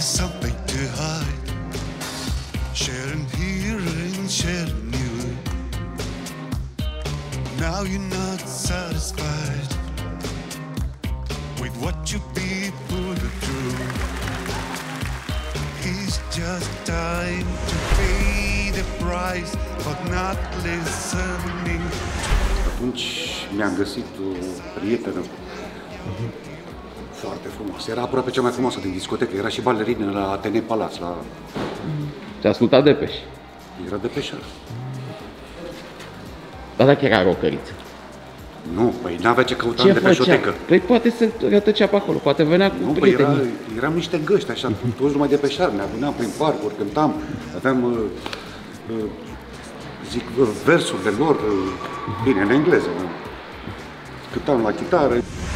have something to hide. Sharing here and sharing you. Now you're not satisfied with what you people do. It's just time to pay the price, but not listening. Atunci mi-am găsit o prietenă foarte frumoasă. Era aproape cea mai frumoasă din discotecă. Era și balerină la Atenei Palas. Te asculta Depeche. Era Depeșar. Dar dacă era rocăriță? Nu, păi n-avea ce căuta în Depeșotecă. Păi poate se rătăcea pe acolo, poate venea cu prietenii. Păi eram niște găști așa, toți numai Depeșari. Ne adunam prin parcuri, cântam, aveam, zic, versurile lor, bine, în engleză. Cântam la chitară.